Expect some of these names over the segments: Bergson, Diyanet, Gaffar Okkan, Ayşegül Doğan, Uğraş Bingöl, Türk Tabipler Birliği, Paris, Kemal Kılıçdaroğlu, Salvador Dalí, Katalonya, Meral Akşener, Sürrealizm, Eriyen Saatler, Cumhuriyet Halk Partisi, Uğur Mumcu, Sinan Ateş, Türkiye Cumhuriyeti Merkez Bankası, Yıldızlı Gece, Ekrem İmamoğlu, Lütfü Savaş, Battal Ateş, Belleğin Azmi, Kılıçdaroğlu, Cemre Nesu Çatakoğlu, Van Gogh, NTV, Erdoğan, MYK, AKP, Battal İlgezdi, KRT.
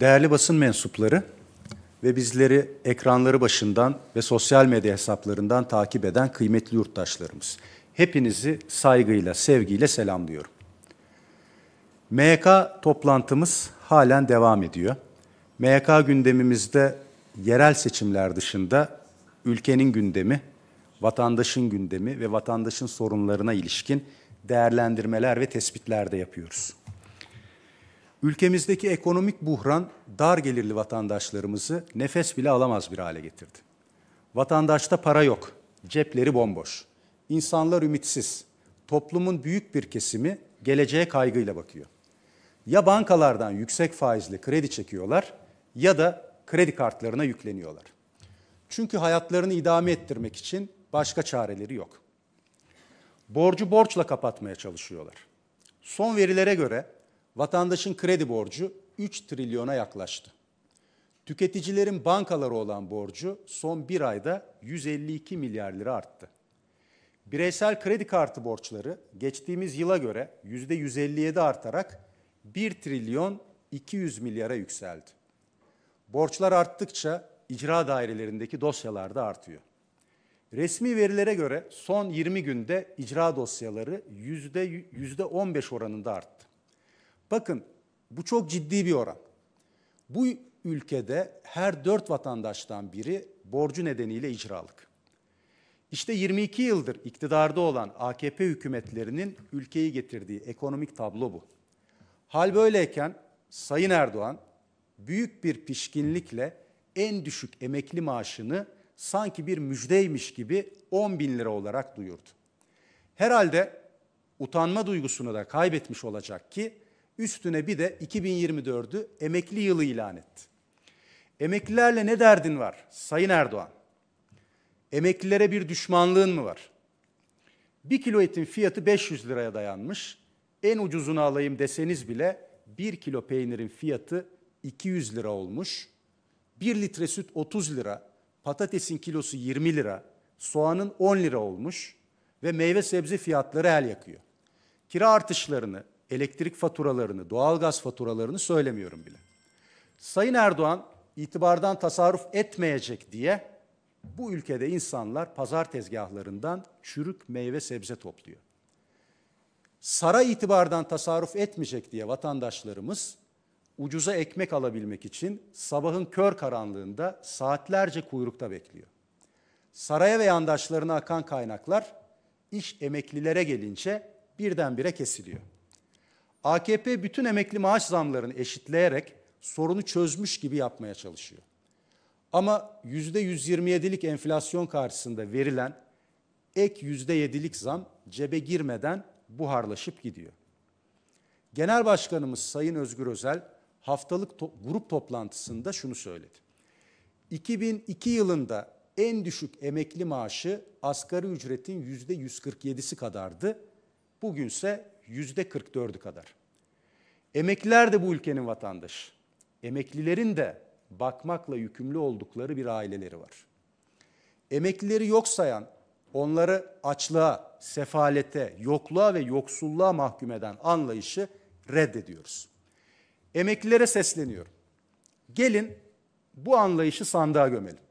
Değerli basın mensupları ve bizleri ekranları başından ve sosyal medya hesaplarından takip eden kıymetli yurttaşlarımız, hepinizi saygıyla, sevgiyle selamlıyorum. MYK toplantımız halen devam ediyor. MYK gündemimizde yerel seçimler dışında ülkenin gündemi, vatandaşın gündemi ve vatandaşın sorunlarına ilişkin değerlendirmeler ve tespitler de yapıyoruz. Ülkemizdeki ekonomik buhran dar gelirli vatandaşlarımızı nefes bile alamaz bir hale getirdi. Vatandaşta para yok, cepleri bomboş, insanlar ümitsiz, toplumun büyük bir kesimi geleceğe kaygıyla bakıyor. Ya bankalardan yüksek faizli kredi çekiyorlar ya da kredi kartlarına yükleniyorlar. Çünkü hayatlarını idame ettirmek için başka çareleri yok. Borcu borçla kapatmaya çalışıyorlar. Son verilere göre vatandaşın kredi borcu 3 trilyona yaklaştı. Tüketicilerin bankalara olan borcu son bir ayda 152 milyar lira arttı. Bireysel kredi kartı borçları geçtiğimiz yıla göre %157 artarak 1 trilyon 200 milyara yükseldi. Borçlar arttıkça icra dairelerindeki dosyalar da artıyor. Resmi verilere göre son 20 günde icra dosyaları %15 oranında arttı. Bakın, bu çok ciddi bir oran. Bu ülkede her 4 vatandaştan biri borcu nedeniyle icralık. İşte 22 yıldır iktidarda olan AKP hükümetlerinin ülkeyi getirdiği ekonomik tablo bu. Hal böyleyken Sayın Erdoğan büyük bir pişkinlikle en düşük emekli maaşını sanki bir müjdeymiş gibi 10 bin lira olarak duyurdu. Herhalde utanma duygusunu da kaybetmiş olacak ki üstüne bir de 2024'ü emekli yılı ilan etti. Emeklilerle ne derdin var Sayın Erdoğan? Emeklilere bir düşmanlığın mı var? Bir kilo etin fiyatı 500 liraya dayanmış, en ucuzunu alayım deseniz bile bir kilo peynirin fiyatı 200 lira olmuş, 1 litre süt 30 lira, patatesin kilosu 20 lira, soğanın 10 lira olmuş ve meyve sebze fiyatları el yakıyor. Kira artışlarını, elektrik faturalarını, doğalgaz faturalarını söylemiyorum bile. Sayın Erdoğan itibardan tasarruf etmeyecek diye bu ülkede insanlar pazar tezgahlarından çürük meyve sebze topluyor. Saray itibardan tasarruf etmeyecek diye vatandaşlarımız ucuza ekmek alabilmek için sabahın kör karanlığında saatlerce kuyrukta bekliyor. Saraya ve yandaşlarına akan kaynaklar iş emeklilere gelince birdenbire kesiliyor. AKP bütün emekli maaş zamlarını eşitleyerek sorunu çözmüş gibi yapmaya çalışıyor. Ama %127'lik enflasyon karşısında verilen ek %7'lik zam cebe girmeden buharlaşıp gidiyor. Genel Başkanımız Sayın Özgür Özel haftalık grup toplantısında şunu söyledi. 2002 yılında en düşük emekli maaşı asgari ücretin %147'si kadardı. Bugünse %44'ü kadar. Emekliler de bu ülkenin vatandaşı. Emeklilerin de bakmakla yükümlü oldukları bir aileleri var. Emeklileri yok sayan, onları açlığa, sefalete, yokluğa ve yoksulluğa mahkum eden anlayışı reddediyoruz. Emeklilere sesleniyorum. Gelin bu anlayışı sandığa gömelim.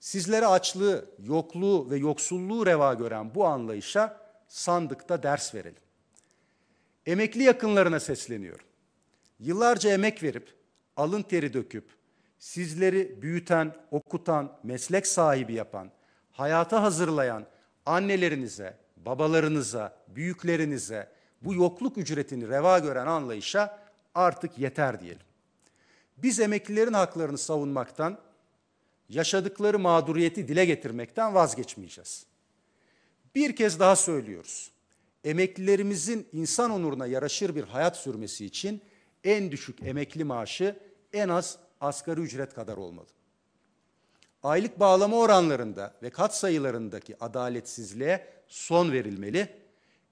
Sizlere açlığı, yokluğu ve yoksulluğu reva gören bu anlayışa sandıkta ders verelim. Emekli yakınlarına sesleniyorum. Yıllarca emek verip, alın teri döküp, sizleri büyüten, okutan, meslek sahibi yapan, hayata hazırlayan annelerinize, babalarınıza, büyüklerinize bu yokluk ücretini reva gören anlayışa artık yeter diyelim. Biz emeklilerin haklarını savunmaktan, yaşadıkları mağduriyeti dile getirmekten vazgeçmeyeceğiz. Bir kez daha söylüyoruz. Emeklilerimizin insan onuruna yaraşır bir hayat sürmesi için en düşük emekli maaşı en az asgari ücret kadar olmalı. Aylık bağlama oranlarında ve kat sayılarındaki adaletsizliğe son verilmeli.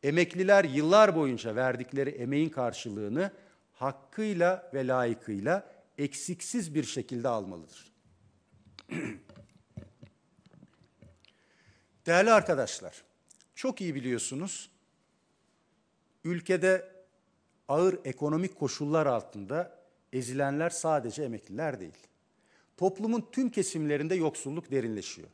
Emekliler yıllar boyunca verdikleri emeğin karşılığını hakkıyla ve layıkıyla eksiksiz bir şekilde almalıdır. Değerli arkadaşlar, çok iyi biliyorsunuz, ülkede ağır ekonomik koşullar altında Ezilenler sadece emekliler değil. Toplumun tüm kesimlerinde yoksulluk derinleşiyor.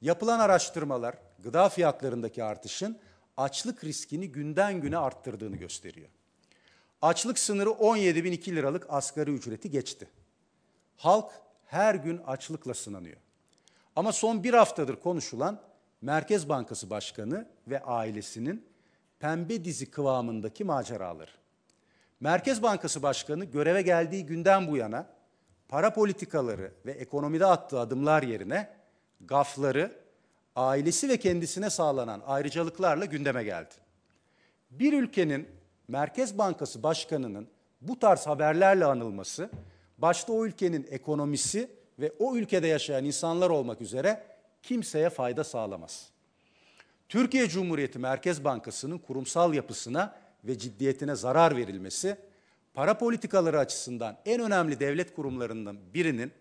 Yapılan araştırmalar gıda fiyatlarındaki artışın açlık riskini günden güne arttırdığını gösteriyor. Açlık sınırı 17.002 liralık asgari ücreti geçti. Halk her gün açlıkla sınanıyor. Ama son bir haftadır konuşulan Merkez Bankası Başkanı ve ailesinin pembe dizi kıvamındaki maceraları. Merkez Bankası Başkanı göreve geldiği günden bu yana para politikaları ve ekonomide attığı adımlar yerine gafları, ailesi ve kendisine sağlanan ayrıcalıklarla gündeme geldi. Bir ülkenin Merkez Bankası Başkanı'nın bu tarz haberlerle anılması, başta o ülkenin ekonomisi ve o ülkede yaşayan insanlar olmak üzere kimseye fayda sağlamaz. Türkiye Cumhuriyeti Merkez Bankası'nın kurumsal yapısına ve ciddiyetine zarar verilmesi, para politikaları açısından en önemli devlet kurumlarından birinin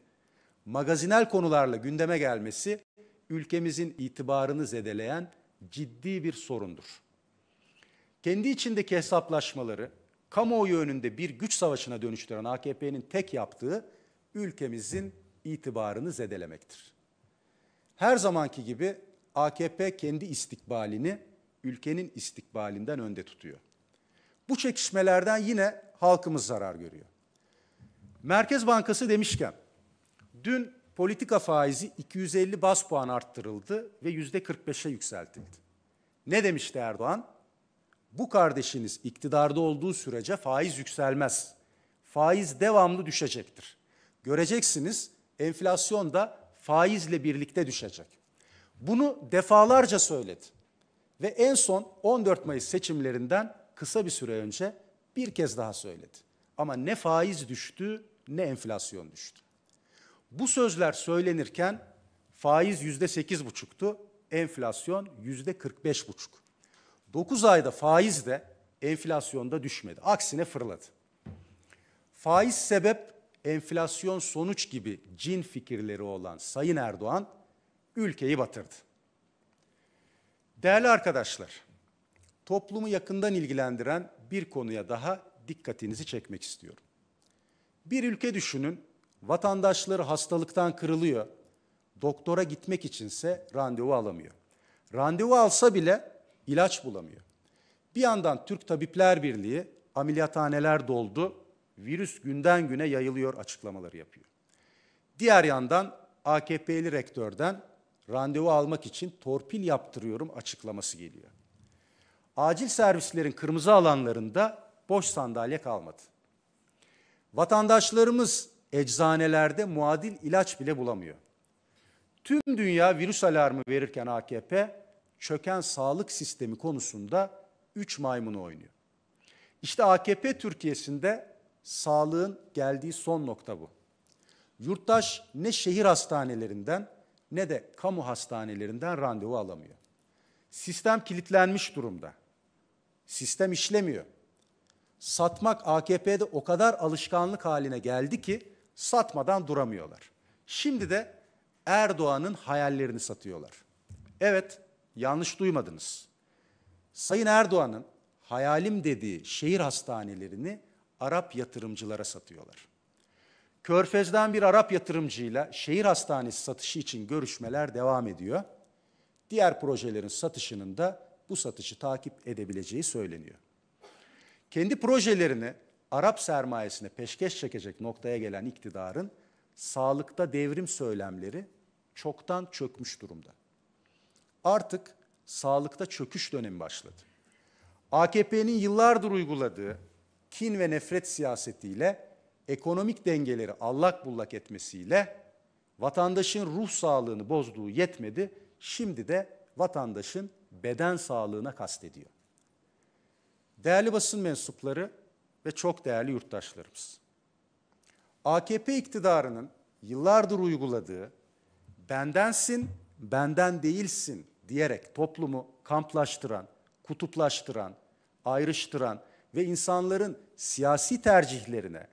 magazinel konularla gündeme gelmesi, ülkemizin itibarını zedeleyen ciddi bir sorundur. Kendi içindeki hesaplaşmaları, kamuoyu önünde bir güç savaşına dönüştüren AKP'nin tek yaptığı ülkemizin itibarını zedelemektir. Her zamanki gibi AKP kendi istikbalini ülkenin istikbalinden önde tutuyor. Bu çekişmelerden yine halkımız zarar görüyor. Merkez Bankası demişken, dün politika faizi 250 baz puan arttırıldı ve %45'e yükseltildi. Ne demişti Erdoğan? Bu kardeşiniz iktidarda olduğu sürece faiz yükselmez. Faiz devamlı düşecektir. Göreceksiniz enflasyon da faizle birlikte düşecek. Bunu defalarca söyledi. Ve en son 14 Mayıs seçimlerinden kısa bir süre önce bir kez daha söyledi. Ama ne faiz düştü ne enflasyon düştü. Bu sözler söylenirken faiz %8,5'tu, enflasyon %45,5. 9 ayda faiz de enflasyonda düşmedi. Aksine fırladı. Faiz sebep, enflasyon sonuç gibi cin fikirleri olan Sayın Erdoğan ülkeyi batırdı. Değerli arkadaşlar, toplumu yakından ilgilendiren bir konuya daha dikkatinizi çekmek istiyorum. Bir ülke düşünün, vatandaşları hastalıktan kırılıyor, doktora gitmek içinse randevu alamıyor. Randevu alsa bile ilaç bulamıyor. Bir yandan Türk Tabipler Birliği ameliyathaneler doldu, virüs günden güne yayılıyor açıklamaları yapıyor. Diğer yandan AKP'li rektörden randevu almak için torpil yaptırıyorum açıklaması geliyor. Acil servislerin kırmızı alanlarında boş sandalye kalmadı. Vatandaşlarımız eczanelerde muadil ilaç bile bulamıyor. Tüm dünya virüs alarmı verirken AKP çöken sağlık sistemi konusunda 3 maymunu oynuyor. İşte AKP Türkiye'sinde sağlığın geldiği son nokta bu. Yurttaş ne şehir hastanelerinden ne de kamu hastanelerinden randevu alamıyor. Sistem kilitlenmiş durumda. Sistem işlemiyor. Satmak AKP'de o kadar alışkanlık haline geldi ki satmadan duramıyorlar. Şimdi de Erdoğan'ın hayallerini satıyorlar. Evet, yanlış duymadınız. Sayın Erdoğan'ın hayalim dediği şehir hastanelerini Arap yatırımcılara satıyorlar. Körfez'den bir Arap yatırımcıyla şehir hastanesi satışı için görüşmeler devam ediyor. Diğer projelerin satışının da bu satışı takip edebileceği söyleniyor. Kendi projelerini Arap sermayesine peşkeş çekecek noktaya gelen iktidarın sağlıkta devrim söylemleri çoktan çökmüş durumda. Artık sağlıkta çöküş dönemi başladı. AKP'nin yıllardır uyguladığı kin ve nefret siyasetiyle ekonomik dengeleri allak bullak etmesiyle vatandaşın ruh sağlığını bozduğu yetmedi, şimdi de vatandaşın beden sağlığına kastediyor. Değerli basın mensupları ve çok değerli yurttaşlarımız, AKP iktidarının yıllardır uyguladığı bendensin, benden değilsin diyerek toplumu kamplaştıran, kutuplaştıran, ayrıştıran ve insanların siyasi tercihlerine,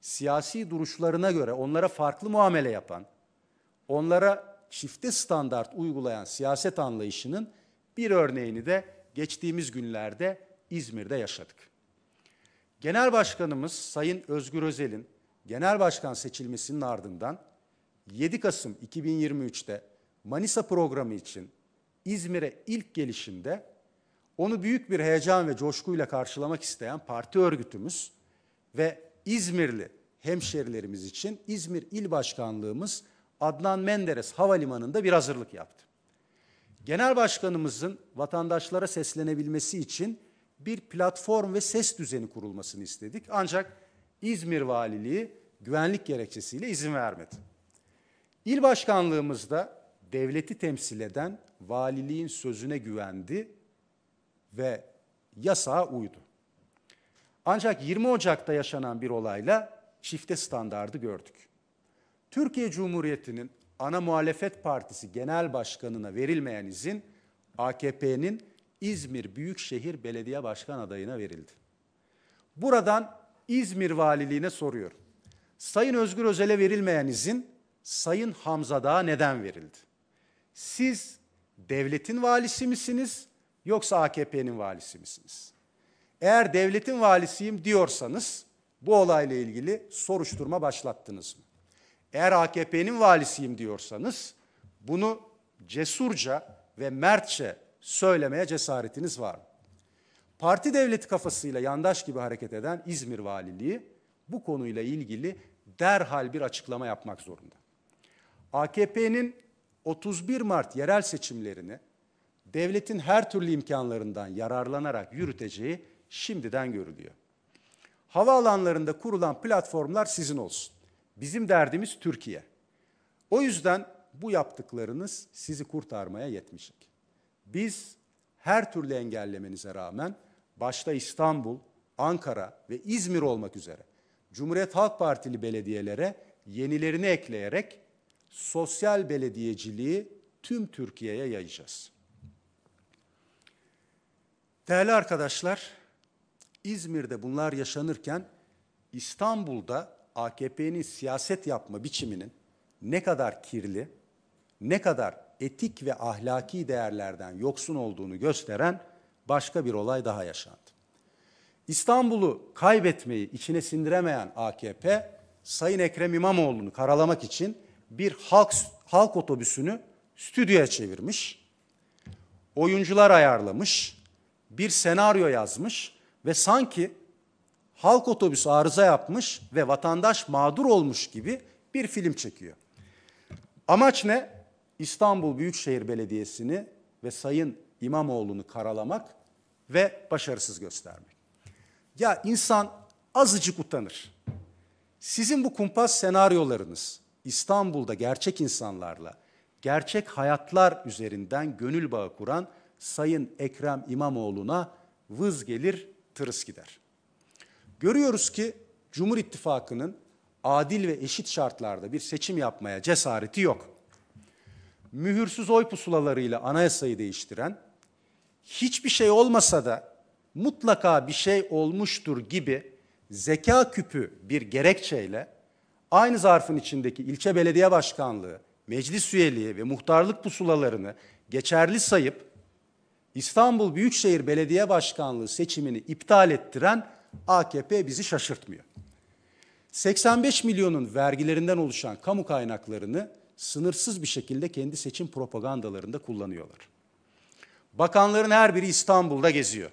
siyasi duruşlarına göre onlara farklı muamele yapan, onlara çifte standart uygulayan siyaset anlayışının bir örneğini de geçtiğimiz günlerde İzmir'de yaşadık. Genel Başkanımız Sayın Özgür Özel'in genel başkan seçilmesinin ardından 7 Kasım 2023'te Manisa programı için İzmir'e ilk gelişinde onu büyük bir heyecan ve coşkuyla karşılamak isteyen parti örgütümüz ve İzmirli hemşerilerimiz için İzmir İl Başkanlığımız Adnan Menderes Havalimanı'nda bir hazırlık yaptı. Genel Başkanımızın vatandaşlara seslenebilmesi için bir platform ve ses düzeni kurulmasını istedik. Ancak İzmir Valiliği güvenlik gerekçesiyle izin vermedi. İl Başkanlığımızda devleti temsil eden valiliğin sözüne güvendi ve yasağa uydu. Ancak 20 Ocak'ta yaşanan bir olayla çifte standardı gördük. Türkiye Cumhuriyeti'nin ana muhalefet partisi genel başkanına verilmeyen izin AKP'nin İzmir Büyükşehir Belediye Başkan adayına verildi. Buradan İzmir Valiliğine soruyorum. Sayın Özgür Özel'e verilmeyen izin Sayın Hamzadağ'a neden verildi? Siz devletin valisi misiniz yoksa AKP'nin valisi misiniz? Eğer devletin valisiyim diyorsanız bu olayla ilgili soruşturma başlattınız mı? Eğer AKP'nin valisiyim diyorsanız bunu cesurca ve mertçe söylemeye cesaretiniz var mı? Parti devleti kafasıyla yandaş gibi hareket eden İzmir Valiliği bu konuyla ilgili derhal bir açıklama yapmak zorunda. AKP'nin 31 Mart yerel seçimlerini devletin her türlü imkanlarından yararlanarak yürüteceği şimdiden görülüyor. Havaalanlarında kurulan platformlar sizin olsun. Bizim derdimiz Türkiye. O yüzden bu yaptıklarınız sizi kurtarmaya yetmeyecek. Biz her türlü engellemenize rağmen başta İstanbul, Ankara ve İzmir olmak üzere Cumhuriyet Halk Partili belediyelere yenilerini ekleyerek sosyal belediyeciliği tüm Türkiye'ye yayacağız. Değerli arkadaşlar, İzmir'de bunlar yaşanırken İstanbul'da AKP'nin siyaset yapma biçiminin ne kadar kirli, ne kadar etik ve ahlaki değerlerden yoksun olduğunu gösteren başka bir olay daha yaşandı. İstanbul'u kaybetmeyi içine sindiremeyen AKP, Sayın Ekrem İmamoğlu'nu karalamak için bir halk otobüsünü stüdyoya çevirmiş, oyuncular ayarlamış, bir senaryo yazmış ve sanki halk otobüsü arıza yapmış ve vatandaş mağdur olmuş gibi bir film çekiyor. Amaç ne? İstanbul Büyükşehir Belediyesi'ni ve Sayın İmamoğlu'nu karalamak ve başarısız göstermek. Ya insan azıcık utanır. Sizin bu kumpas senaryolarınız İstanbul'da gerçek insanlarla, gerçek hayatlar üzerinden gönül bağı kuran Sayın Ekrem İmamoğlu'na vız gelir, tırıs gider. Görüyoruz ki Cumhur İttifakı'nın adil ve eşit şartlarda bir seçim yapmaya cesareti yok. Mühürsüz oy pusulalarıyla anayasayı değiştiren, hiçbir şey olmasa da mutlaka bir şey olmuştur gibi zeka küpü bir gerekçeyle aynı zarfın içindeki ilçe belediye başkanlığı, meclis üyeliği ve muhtarlık pusulalarını geçerli sayıp İstanbul Büyükşehir Belediye Başkanlığı seçimini iptal ettiren AKP bizi şaşırtmıyor. 85 milyonun vergilerinden oluşan kamu kaynaklarını sınırsız bir şekilde kendi seçim propagandalarında kullanıyorlar. Bakanların her biri İstanbul'da geziyor.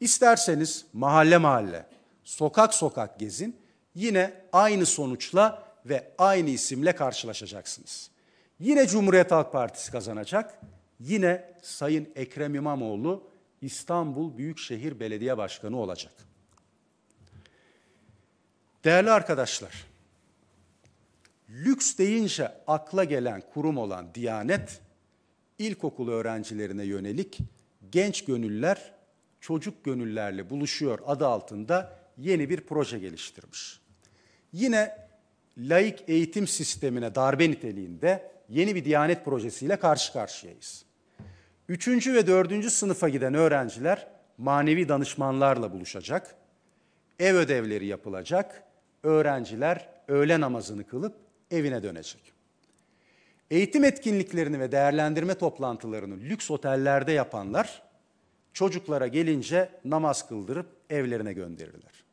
İsterseniz mahalle mahalle, sokak sokak gezin, yine aynı sonuçla ve aynı isimle karşılaşacaksınız. Yine Cumhuriyet Halk Partisi kazanacak, yine Sayın Ekrem İmamoğlu İstanbul Büyükşehir Belediye Başkanı olacak. Değerli arkadaşlar, lüks deyince akla gelen kurum olan Diyanet, ilkokul öğrencilerine yönelik genç gönüller, çocuk gönüllerle buluşuyor adı altında yeni bir proje geliştirmiş. Yine laik eğitim sistemine darbe niteliğinde yeni bir Diyanet projesiyle karşı karşıyayız. 3. ve 4. sınıfa giden öğrenciler manevi danışmanlarla buluşacak, ev ödevleri yapılacak, öğrenciler öğle namazını kılıp evine dönecek. Eğitim etkinliklerini ve değerlendirme toplantılarını lüks otellerde yapanlar, çocuklara gelince namaz kıldırıp evlerine gönderirler.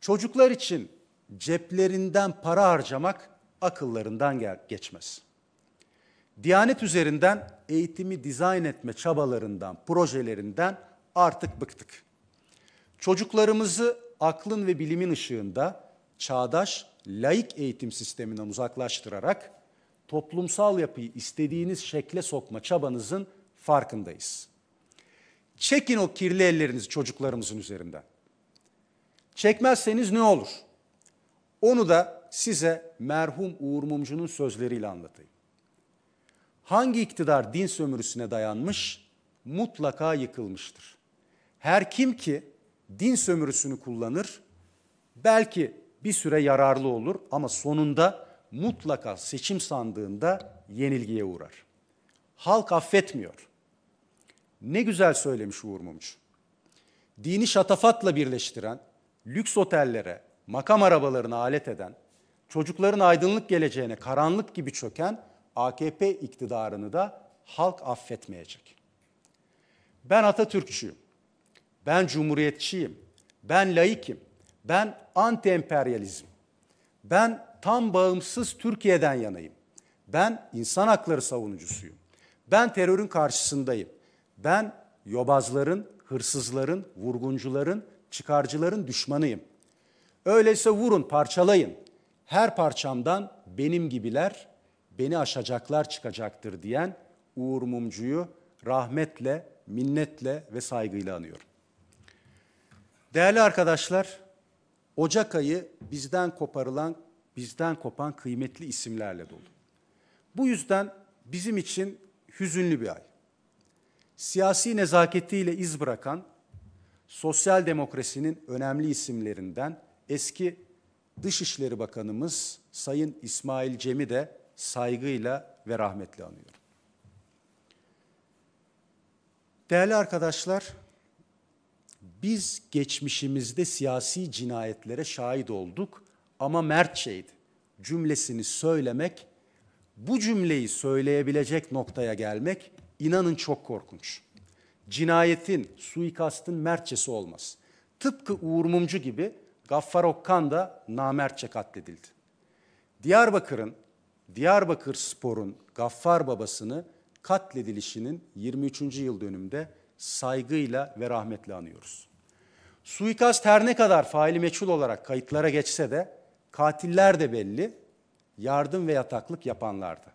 Çocuklar için ceplerinden para harcamak akıllarından geçmez. Diyanet üzerinden eğitimi dizayn etme çabalarından, projelerinden artık bıktık. Çocuklarımızı aklın ve bilimin ışığında çağdaş, laik eğitim sisteminden uzaklaştırarak toplumsal yapıyı istediğiniz şekle sokma çabanızın farkındayız. Çekin o kirli ellerinizi çocuklarımızın üzerinden. Çekmezseniz ne olur? Onu da size merhum Uğur Mumcu'nun sözleriyle anlatayım. Hangi iktidar din sömürüsüne dayanmış, mutlaka yıkılmıştır. Her kim ki din sömürüsünü kullanır, belki bir süre yararlı olur ama sonunda mutlaka seçim sandığında yenilgiye uğrar. Halk affetmiyor. Ne güzel söylemiş Uğur Mumcu. Dini şatafatla birleştiren, lüks otellere, makam arabalarına alet eden, çocukların aydınlık geleceğine karanlık gibi çöken AKP iktidarını da halk affetmeyecek. Ben Atatürkçüyüm, ben cumhuriyetçiyim, ben laikim, ben anti-emperyalizm, ben tam bağımsız Türkiye'den yanayım, ben insan hakları savunucusuyum, ben terörün karşısındayım, ben yobazların, hırsızların, vurguncuların, çıkarcıların düşmanıyım. Öyleyse vurun, parçalayın. Her parçamdan benim gibiler, beni aşacaklar çıkacaktır diyen Uğur Mumcu'yu rahmetle, minnetle ve saygıyla anıyorum. Değerli arkadaşlar, Ocak ayı bizden kopan kıymetli isimlerle dolu. Bu yüzden bizim için hüzünlü bir ay. Siyasi nezaketiyle iz bırakan sosyal demokrasinin önemli isimlerinden eski Dışişleri Bakanımız Sayın İsmail Cem'i de saygıyla ve rahmetle anıyorum. Değerli arkadaşlar, biz geçmişimizde siyasi cinayetlere şahit olduk ama mertçeydi cümlesini söylemek, bu cümleyi söyleyebilecek noktaya gelmek inanın çok korkunç. Cinayetin, suikastın mertçesi olmaz. Tıpkı Uğur Mumcu gibi Gaffar Okkan da namertçe katledildi. Diyarbakırspor'un Gaffar babasını katledilişinin 23. yıl dönümünde saygıyla ve rahmetle anıyoruz. Suikast her ne kadar faili meçhul olarak kayıtlara geçse de katiller de belli, yardım ve yataklık yapanlar da.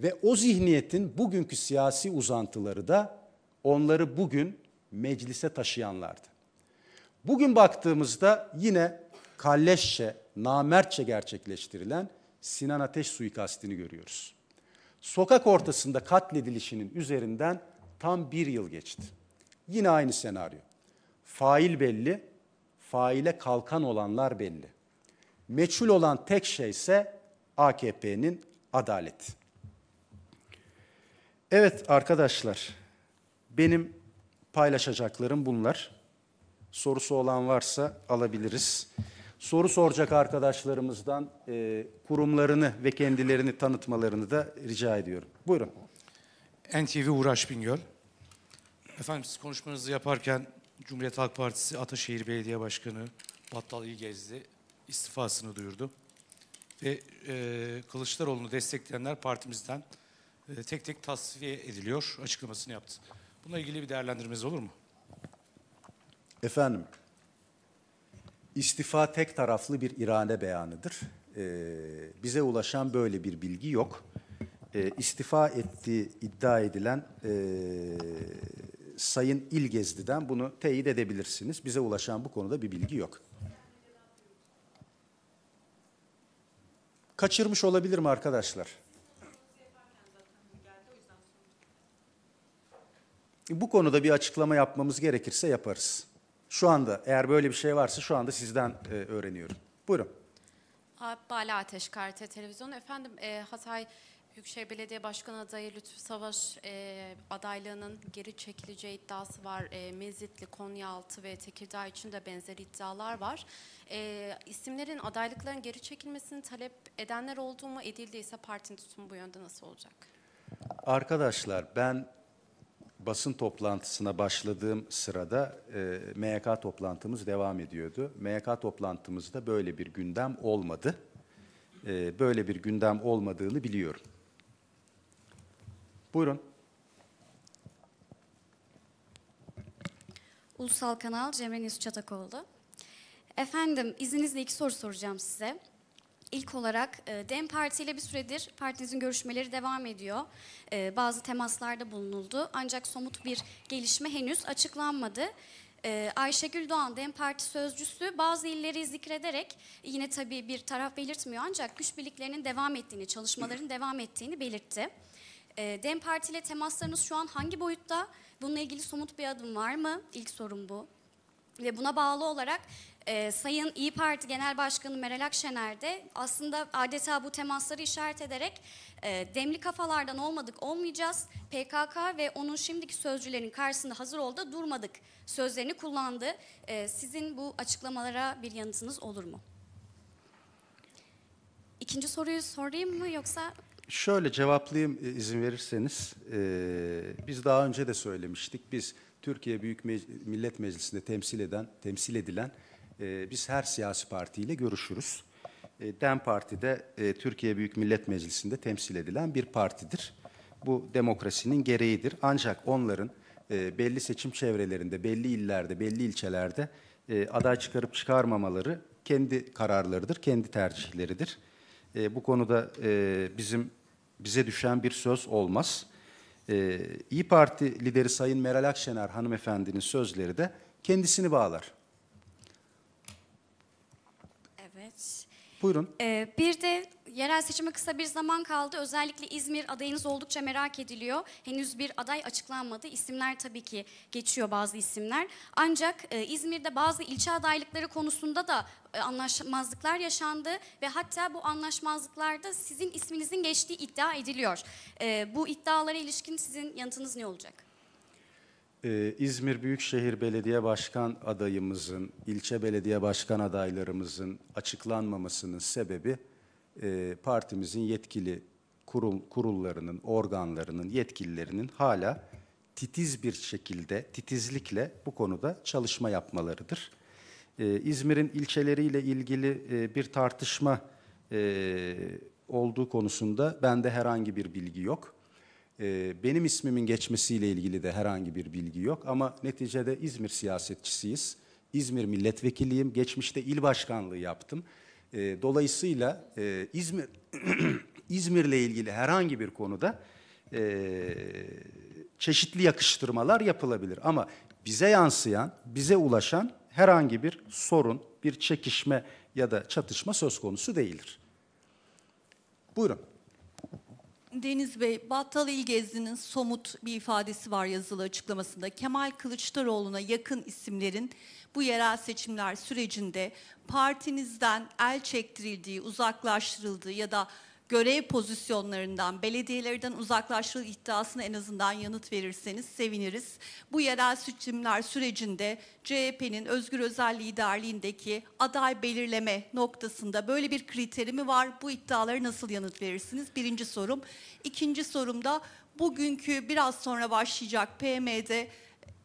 Ve o zihniyetin bugünkü siyasi uzantıları da onları bugün meclise taşıyanlardı. Bugün baktığımızda yine kalleşçe, namertçe gerçekleştirilen Sinan Ateş suikastini görüyoruz. Sokak ortasında katledilişinin üzerinden tam bir yıl geçti. Yine aynı senaryo. Fail belli, faile kalkan olanlar belli. Meçhul olan tek şey ise AKP'nin adaleti. Evet arkadaşlar, benim paylaşacaklarım bunlar. Sorusu olan varsa alabiliriz. Soru soracak arkadaşlarımızdan kurumlarını ve kendilerini tanıtmalarını da rica ediyorum. Buyurun. NTV Uğraş Bingöl. Efendim siz konuşmanızı yaparken Cumhuriyet Halk Partisi Ataşehir Belediye Başkanı Battal İlgezdi istifasını duyurdu. Ve Kılıçdaroğlu'nu destekleyenler partimizden tek tek tasfiye ediliyor açıklamasını yaptı. Bununla ilgili bir değerlendirmeniz olur mu? Efendim, istifa tek taraflı bir irade beyanıdır. Bize ulaşan böyle bir bilgi yok. İstifa ettiği iddia edilen Sayın İlgezdi'den bunu teyit edebilirsiniz. Bize ulaşan bu konuda bir bilgi yok. Kaçırmış olabilir mi arkadaşlar? Bu konuda bir açıklama yapmamız gerekirse yaparız. Şu anda eğer böyle bir şey varsa şu anda sizden öğreniyorum. Buyurun. Battal Ateş, KRT Televizyon. Efendim Hatay Büyükşehir Belediye Başkanı adayı Lütfü Savaş adaylığının geri çekileceği iddiası var. Mezitli, Konyaaltı ve Tekirdağ için de benzeri iddialar var. İsimlerin, adaylıkların geri çekilmesini talep edenler oldu mu? Edildiyse partinin tutumu bu yönde nasıl olacak? Arkadaşlar ben basın toplantısına başladığım sırada MYK toplantımız devam ediyordu. MYK toplantımızda böyle bir gündem olmadı. Böyle bir gündem olmadığını biliyorum. Buyurun. Ulusal Kanal Cemre Nesu Çatakoğlu. Efendim, izninizle iki soru soracağım size. İlk olarak DEM Parti ile bir süredir partinizin görüşmeleri devam ediyor. Bazı temaslarda bulunuldu. Ancak somut bir gelişme henüz açıklanmadı. Ayşegül Doğan, DEM Parti sözcüsü, bazı illeri zikrederek, yine tabii bir taraf belirtmiyor ancak güç birliklerinin devam ettiğini, çalışmaların devam ettiğini belirtti. DEM Parti ile temaslarınız şu an hangi boyutta? Bununla ilgili somut bir adım var mı? İlk sorum bu. Ve buna bağlı olarak Sayın İYİ Parti Genel Başkanı Meral Akşener de aslında adeta bu temasları işaret ederek demli kafalardan olmadık olmayacağız, PKK ve onun şimdiki sözcülerin karşısında hazır ol da durmadık sözlerini kullandı. Sizin bu açıklamalara bir yanıtınız olur mu? İkinci soruyu sorayım mı yoksa? Şöyle cevaplayayım izin verirseniz. Biz daha önce de söylemiştik. Biz Türkiye Büyük Millet Meclisi'nde temsil edilen biz her siyasi partiyle görüşürüz. DEM Parti de Türkiye Büyük Millet Meclisi'nde temsil edilen bir partidir. Bu demokrasinin gereğidir. Ancak onların belli seçim çevrelerinde, belli illerde, belli ilçelerde aday çıkarıp çıkarmamaları kendi kararlarıdır, kendi tercihleridir. Bu konuda bize düşen bir söz olmaz. İYİ Parti lideri Sayın Meral Akşener hanımefendinin sözleri de kendisini bağlar. Evet. Buyurun. Bir de yerel seçime kısa bir zaman kaldı. Özellikle İzmir adayınız oldukça merak ediliyor. Henüz bir aday açıklanmadı. İsimler tabii ki geçiyor, bazı isimler. Ancak İzmir'de bazı ilçe adaylıkları konusunda da anlaşmazlıklar yaşandı ve hatta bu anlaşmazlıklarda sizin isminizin geçtiği iddia ediliyor. Bu iddialara ilişkin sizin yanıtınız ne olacak? İzmir Büyükşehir Belediye Başkan adayımızın, ilçe belediye başkan adaylarımızın açıklanmamasının sebebi partimizin yetkili kurullarının, organlarının, yetkililerinin hala titiz bir şekilde, titizlikle bu konuda çalışma yapmalarıdır. İzmir'in ilçeleriyle ilgili bir tartışma olduğu konusunda bende herhangi bir bilgi yok. Benim ismimin geçmesiyle ilgili de herhangi bir bilgi yok ama neticede İzmir siyasetçisiyiz. İzmir milletvekiliyim, geçmişte il başkanlığı yaptım. Dolayısıyla İzmir'le ilgili herhangi bir konuda çeşitli yakıştırmalar yapılabilir. Ama bize yansıyan, bize ulaşan herhangi bir sorun, bir çekişme ya da çatışma söz konusu değildir. Buyurun. Deniz Bey, Battal İlgezdi'nin somut bir ifadesi var yazılı açıklamasında. Kemal Kılıçdaroğlu'na yakın isimlerin bu yerel seçimler sürecinde partinizden el çektirildiği, uzaklaştırıldığı ya da görev pozisyonlarından, belediyelerden uzaklaştırıldığı iddiasına en azından yanıt verirseniz seviniriz. Bu yerel seçimler sürecinde CHP'nin Özgür Özel liderliğindeki aday belirleme noktasında böyle bir kriteri mi var? Bu iddialara nasıl yanıt verirsiniz? Birinci sorum. İkinci sorum da bugünkü biraz sonra başlayacak PM'de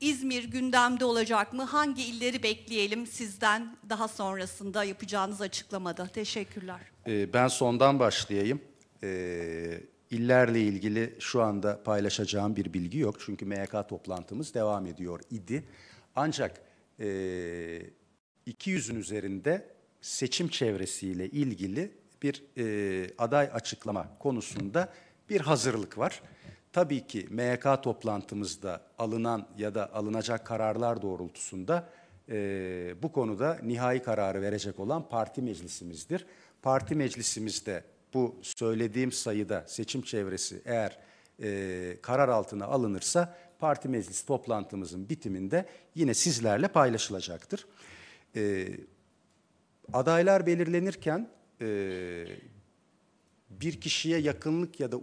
İzmir gündemde olacak mı? Hangi illeri bekleyelim sizden daha sonrasında yapacağınız açıklamada? Teşekkürler. Ben sondan başlayayım. İllerle ilgili şu anda paylaşacağım bir bilgi yok. Çünkü MYK toplantımız devam ediyor idi. Ancak 200'ün üzerinde seçim çevresiyle ilgili bir aday açıklama konusunda bir hazırlık var. Tabii ki MYK toplantımızda alınan ya da alınacak kararlar doğrultusunda bu konuda nihai kararı verecek olan parti meclisimizdir. Parti meclisimizde bu söylediğim sayıda seçim çevresi eğer karar altına alınırsa parti meclis toplantımızın bitiminde yine sizlerle paylaşılacaktır. Adaylar belirlenirken bir kişiye yakınlık ya da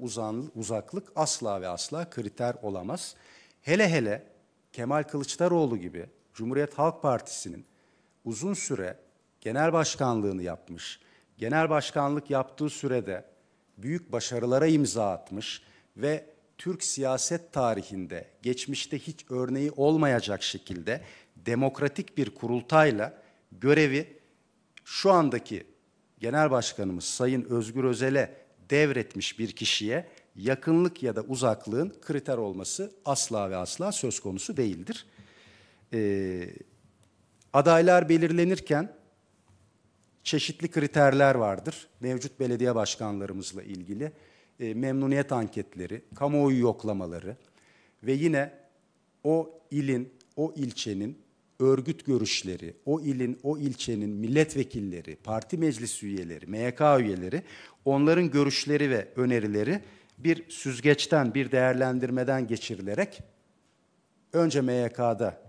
uzaklık asla ve asla kriter olamaz. Hele hele Kemal Kılıçdaroğlu gibi Cumhuriyet Halk Partisi'nin uzun süre genel başkanlığını yapmış, genel başkanlık yaptığı sürede büyük başarılara imza atmış ve Türk siyaset tarihinde geçmişte hiç örneği olmayacak şekilde demokratik bir kurultayla görevi şu andaki Genel Başkanımız Sayın Özgür Özel'e devretmiş bir kişiye yakınlık ya da uzaklığın kriter olması asla ve asla söz konusu değildir. Adaylar belirlenirken çeşitli kriterler vardır. Mevcut belediye başkanlarımızla ilgili memnuniyet anketleri, kamuoyu yoklamaları ve yine o ilin, o ilçenin örgüt görüşleri, o ilin, o ilçenin milletvekilleri, parti meclis üyeleri, MYK üyeleri, onların görüşleri ve önerileri bir süzgeçten, bir değerlendirmeden geçirilerek önce MYK'da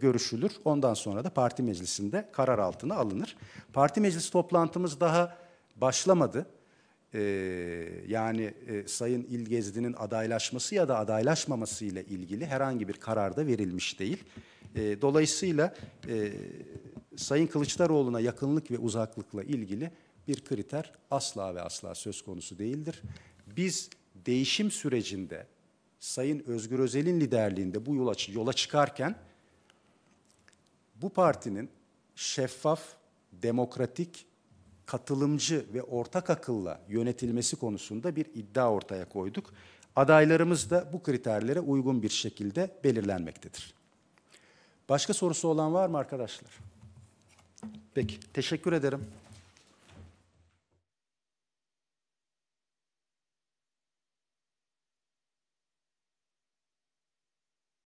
görüşülür, ondan sonra da parti meclisinde karar altına alınır. Parti meclis toplantımız daha başlamadı. Sayın İlgezdi'nin adaylaşması ya da adaylaşmaması ile ilgili herhangi bir karar da verilmiş değil. Dolayısıyla Sayın Kılıçdaroğlu'na yakınlık ve uzaklıkla ilgili bir kriter asla ve asla söz konusu değildir. Biz değişim sürecinde Sayın Özgür Özel'in liderliğinde bu yola çıkarken bu partinin şeffaf, demokratik, katılımcı ve ortak akılla yönetilmesi konusunda bir iddia ortaya koyduk. Adaylarımız da bu kriterlere uygun bir şekilde belirlenmektedir. Başka sorusu olan var mı arkadaşlar? Peki, teşekkür ederim.